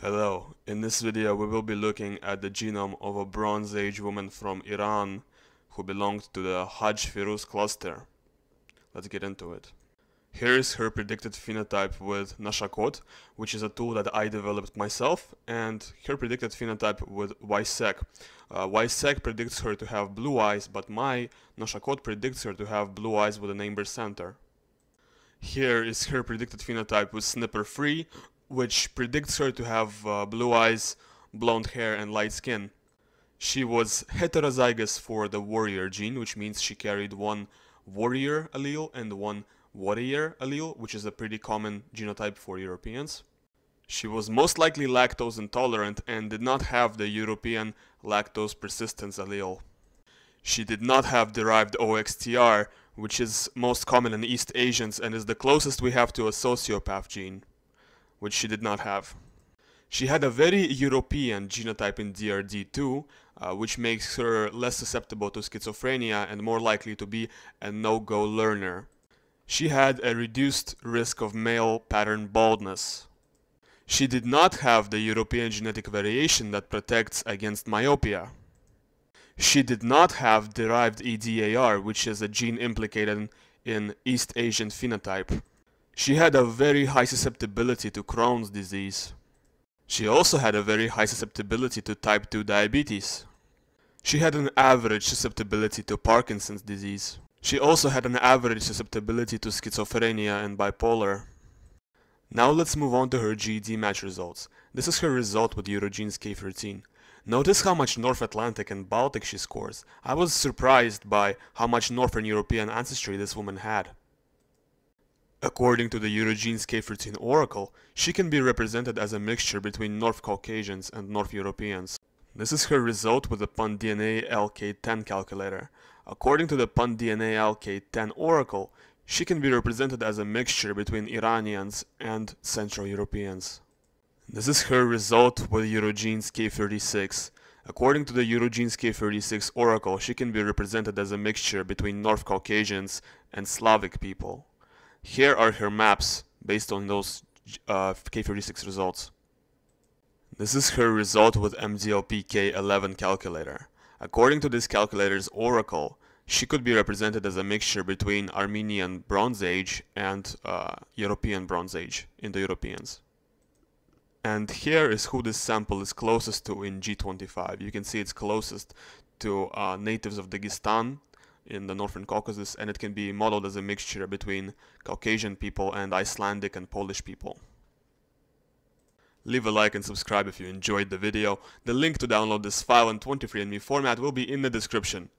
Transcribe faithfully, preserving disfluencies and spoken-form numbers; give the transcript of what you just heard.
Hello, in this video we will be looking at the genome of a Bronze Age woman from Iran who belonged to the Hajji Firuz cluster. Let's get into it. Here is her predicted phenotype with Nyashakot, which is a tool that I developed myself, and her predicted phenotype with ysec. Uh, ysec predicts her to have blue eyes, but my Nyashakot predicts her to have blue eyes with an amber center. Here is her predicted phenotype with snipper three, which predicts her to have uh, blue eyes, blonde hair and light skin. She was heterozygous for the warrior gene, which means she carried one warrior allele and one warrior allele, which is a pretty common genotype for Europeans. She was most likely lactose intolerant and did not have the European lactose persistence allele. She did not have derived O X T R, which is most common in East Asians and is the closest we have to a sociopath gene, which she did not have. She had a very European genotype in D R D two, uh, which makes her less susceptible to schizophrenia and more likely to be a no-go learner. She had a reduced risk of male pattern baldness. She did not have the European genetic variation that protects against myopia. She did not have derived E D A R, which is a gene implicated in East Asian phenotype. She had a very high susceptibility to Crohn's disease. She also had a very high susceptibility to type two diabetes. She had an average susceptibility to Parkinson's disease. She also had an average susceptibility to schizophrenia and bipolar. Now let's move on to her G E D match results. This is her result with Eurogenes K thirteen. Notice how much North Atlantic and Baltic she scores. I was surprised by how much Northern European ancestry this woman had. According to the Eurogenes K thirteen Oracle, she can be represented as a mixture between North Caucasians and North Europeans. This is her result with the P U N D N A L K ten calculator. According to the P U N D N A L K ten Oracle, she can be represented as a mixture between Iranians and Central Europeans. This is her result with Eurogenes K thirty-six. According to the Eurogenes K thirty-six Oracle, she can be represented as a mixture between North Caucasians and Slavic people. Here are her maps based on those uh, K thirty-six results. This is her result with M G L P K eleven calculator. According to this calculator's oracle, she could be represented as a mixture between Armenian Bronze Age and uh, European Bronze Age, Indo-Europeans. And here is who this sample is closest to in G twenty-five. You can see it's closest to uh, natives of Dagestan, in the Northern Caucasus, and it can be modeled as a mixture between Caucasian people and Icelandic and Polish people. Leave a like and subscribe if you enjoyed the video. The link to download this file in twenty-three and me format will be in the description.